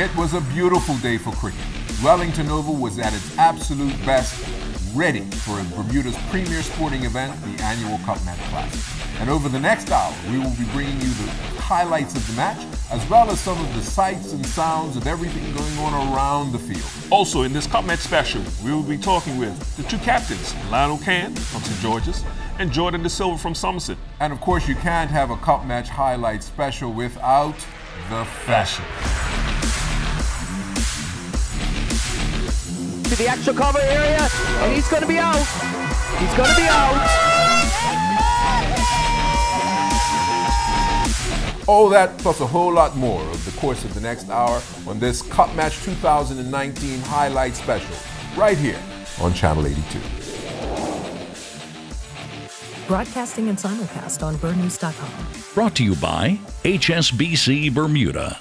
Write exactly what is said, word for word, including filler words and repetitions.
It was a beautiful day for cricket. Wellington Oval was at its absolute best, ready for Bermuda's premier sporting event, the annual Cup Match Classic. And over the next hour, we will be bringing you the highlights of the match, as well as some of the sights and sounds of everything going on around the field. Also, in this Cup Match special, we will be talking with the two captains, Lionel Cann from Saint George's and Jordan DeSilva from Somerset. And of course, you can't have a Cup Match highlight special without the fashion. To the actual cover area, and he's going to be out. He's going to be out. All that plus a whole lot more over the course of the next hour on this Cup Match two thousand nineteen highlight special, right here on Channel eighty-two. Broadcasting and simulcast on Bernews dot com. Brought to you by H S B C Bermuda.